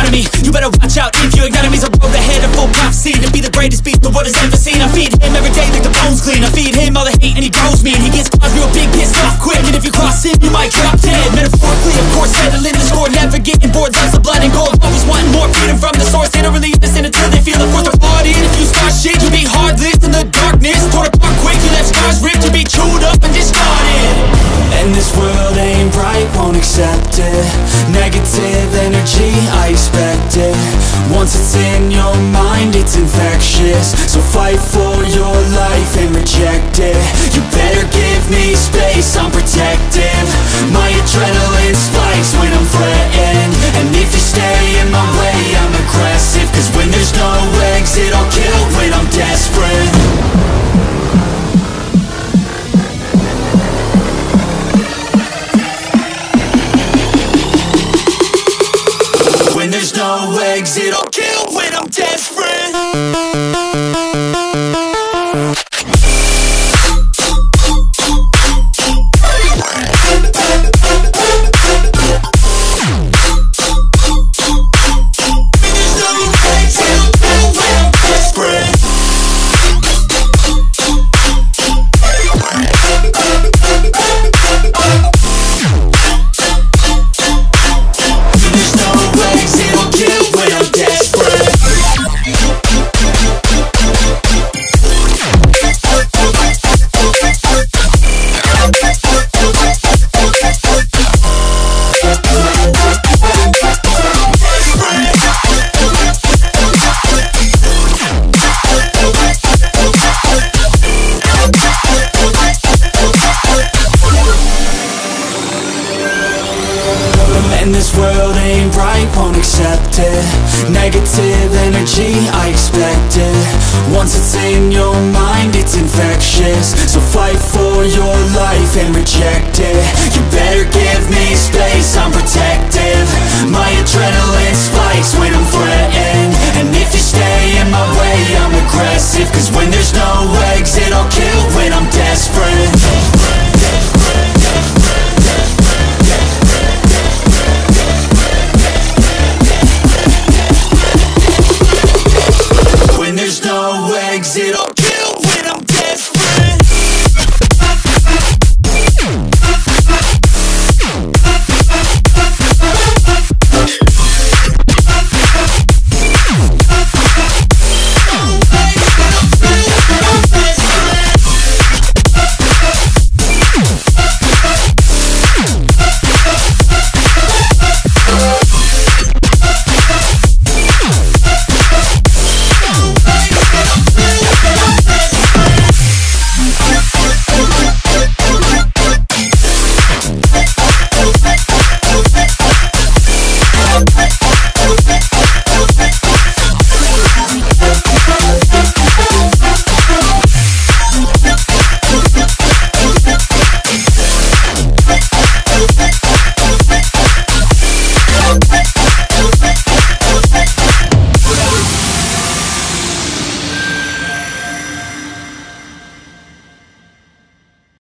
inside of me. You better watch out if your enemy's a road ahead of full prophecy. To be the greatest beast the world has ever seen. I feed him every day like the bones clean. I feed him all the hate and he grows me. And he gets caused real big, pissed off quick. And if you cross him, you might drop dead. Metaphorically, of course, settling the score. Never getting bored, loves of blood and gold. Always wanting more freedom from the source. They don't really listen until they feel the force. They're bought in. If you start shit, you'll be heartless in the darkness. Torn apart quick, you left scars ripped. You'll be chewed up and discarded. And this world ain't right, won't accept it. Negative energy, I expect it. Once it's in your mind, it's infectious. So fight for your life and reject it. You better give me space, I'm protective. My adrenaline spikes when I'm threatened. And if you stay in my way, I'm aggressive. Cause when there's no exit, I'll kill when I'm desperate. There's no exit, I'll kill when I'm desperate. This world ain't right, won't accept it. Negative energy,